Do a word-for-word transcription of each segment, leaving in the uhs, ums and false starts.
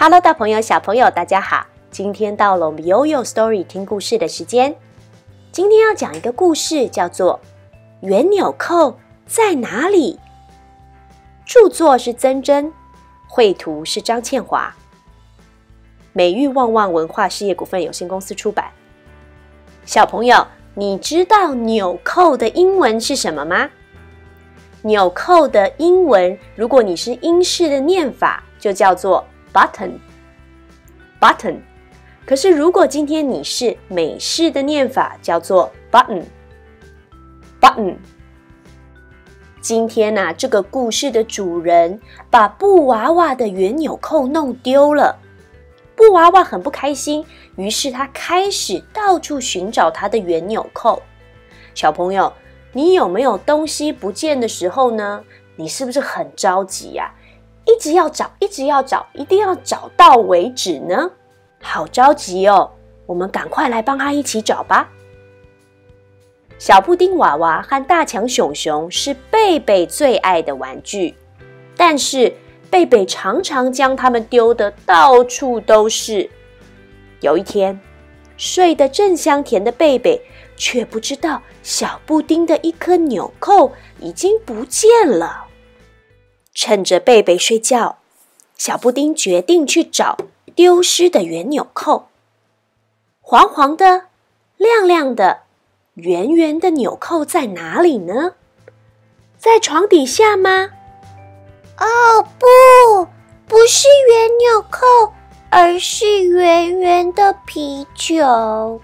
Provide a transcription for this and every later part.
Hello， 大朋友、小朋友，大家好！今天到了我们悠悠 Story 听故事的时间。今天要讲一个故事，叫做《圆纽扣在哪里》。著作是曾真，绘图是张倩华，美育旺旺文化事业股份有限公司出版。小朋友，你知道纽扣的英文是什么吗？纽扣的英文，如果你是英式的念法，就叫做Button， button。可是如果今天你是美式的念法，叫做 button， button。今天啊，这个故事的主人把布娃娃的圆纽扣弄丢了，布娃娃很不开心，于是他开始到处寻找他的圆纽扣。小朋友，你有没有东西不见的时候呢？你是不是很着急呀、啊？一直要找，一直要找，一定要找到为止呢？好着急哦！我们赶快来帮他一起找吧。小布丁娃娃和大强熊熊是贝贝最爱的玩具，但是贝贝常常将它们丢得到处都是。有一天，睡得正香甜的贝贝却不知道小布丁的一颗纽扣已经不见了。趁着贝贝睡觉，小布丁决定去找丢失的圆纽扣。黄黄的、亮亮的、圆圆的纽扣在哪里呢？在床底下吗？哦，不，不是圆纽扣，而是圆圆的皮球。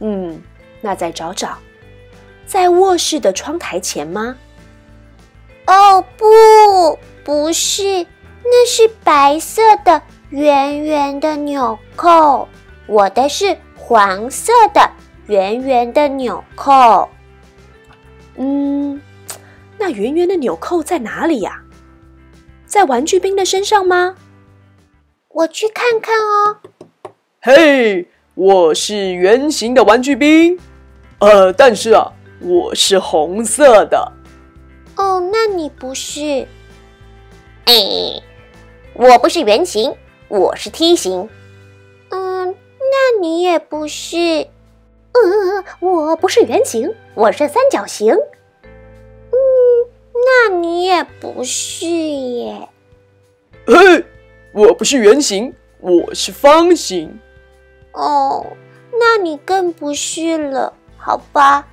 嗯，那再找找，在卧室的窗台前吗？哦，不，不是，那是白色的圆圆的纽扣。我的是黄色的圆圆的纽扣。嗯，那圆圆的纽扣在哪里呀？在玩具兵的身上吗？我去看看哦。嘿，我是圆形的玩具兵，呃，但是啊，我是红色的。哦，那你不是？哎，我不是圆形，我是梯形。嗯，那你也不是。嗯，我不是圆形，我是三角形。嗯，那你也不是耶。嘿，我不是圆形，我是方形。哦，那你更不是了，好吧。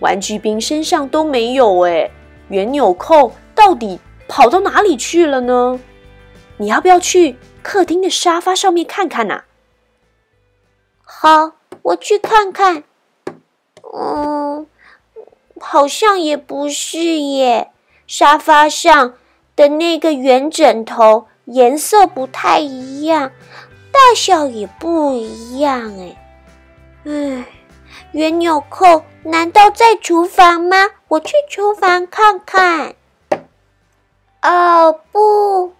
玩具兵身上都没有哎，圆纽扣到底跑到哪里去了呢？你要不要去客厅的沙发上面看看啊？好，我去看看。嗯，好像也不是耶。沙发上的那个圆枕头颜色不太一样，大小也不一样哎。唉，圆纽扣难道在厨房吗？我去厨房看看。哦，不，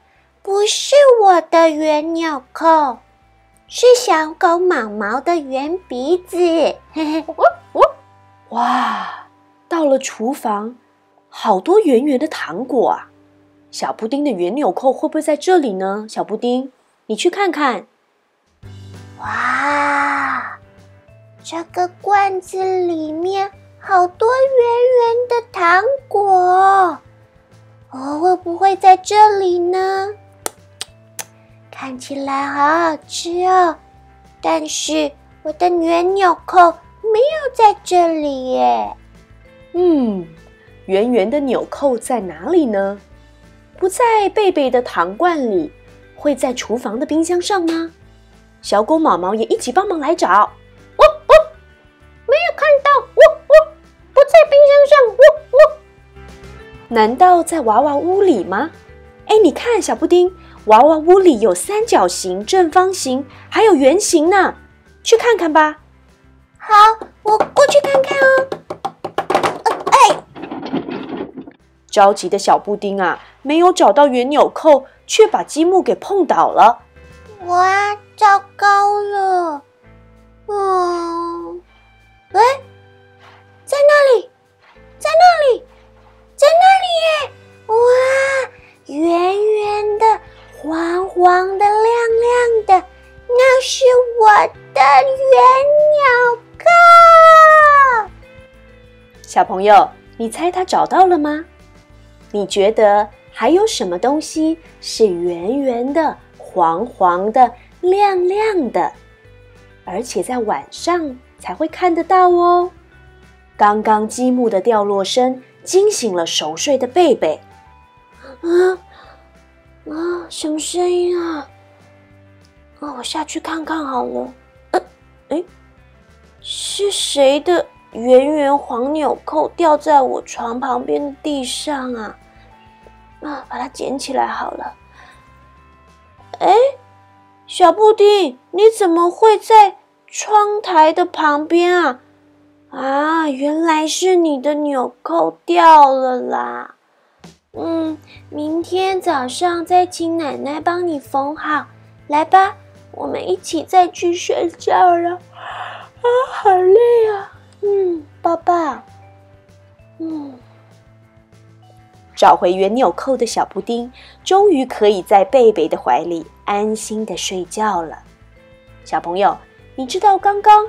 不是我的圆纽扣，是小狗毛毛的圆鼻子。哇，到了厨房，好多圆圆的糖果啊！小布丁的圆纽扣会不会在这里呢？小布丁，你去看看。哇！这个罐子里面好多圆圆的糖果哦，哦，会不会在这里呢？看起来好好吃哦，但是我的圆纽扣没有在这里耶。嗯，圆圆的纽扣在哪里呢？不在贝贝的糖罐里，会在厨房的冰箱上吗？小狗毛毛也一起帮忙来找。难道在娃娃屋里吗？哎，你看小布丁，娃娃屋里有三角形、正方形，还有圆形呢。去看看吧。好，我过去看看哦。哎，着急的小布丁啊，没有找到圆纽扣，却把积木给碰倒了。哇，糟糕了！嗯，哎，在那里，在那里。在那里耶！哇，圆圆的、黄黄的、亮亮的，那是我的圆鸟扣。小朋友，你猜它找到了吗？你觉得还有什么东西是圆圆的、黄黄的、亮亮的，而且在晚上才会看得到哦？刚刚积木的掉落声惊醒了熟睡的贝贝。啊啊！什么声音啊？啊，我下去看看好了。呃、啊，哎，是谁的圆圆黄纽扣掉在我床旁边的地上啊？啊，把它捡起来好了。哎，小布丁，你怎么会在窗台的旁边啊？啊，原来是你的纽扣掉了啦。嗯，明天早上再请奶奶帮你缝好。来吧，我们一起再去睡觉了。啊，好累啊。嗯，抱抱。嗯，找回圆纽扣的小布丁，终于可以在贝贝的怀里安心的睡觉了。小朋友，你知道刚刚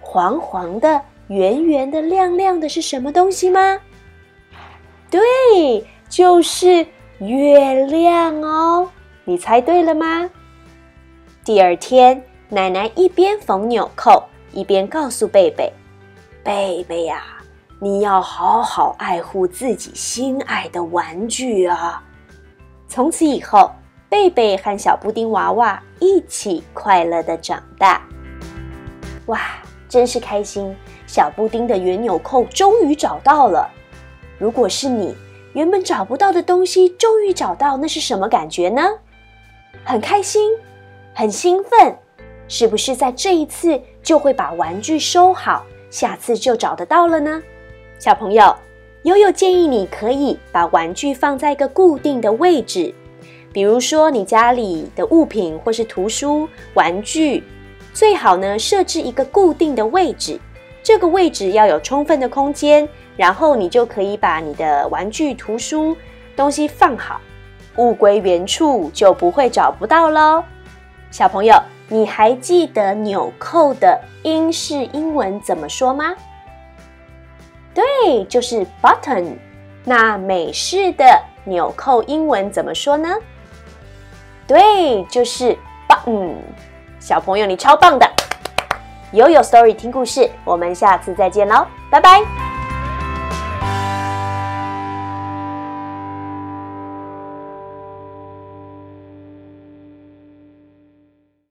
黄黄的、圆圆的、亮亮的是什么东西吗？对，就是月亮哦，你猜对了吗？第二天，奶奶一边缝纽扣，一边告诉贝贝：“贝贝呀，你要好好爱护自己心爱的玩具啊！”从此以后，贝贝和小布丁娃娃一起快乐地长大。哇，真是开心！小布丁的圆纽扣终于找到了。如果是你，原本找不到的东西终于找到，那是什么感觉呢？很开心，很兴奋，是不是在这一次就会把玩具收好，下次就找得到了呢？小朋友，悠悠建议你可以把玩具放在一个固定的位置，比如说你家里的物品或是图书、玩具，最好呢设置一个固定的位置，这个位置要有充分的空间，然后你就可以把你的玩具、图书东西放好，物归原处就不会找不到咯。小朋友，你还记得纽扣的英式英文怎么说吗？对，就是 button。 那美式的纽扣英文怎么说呢？对，就是 button。 小朋友，你超棒的！悠悠 Story 听故事，我们下次再见咯，拜拜。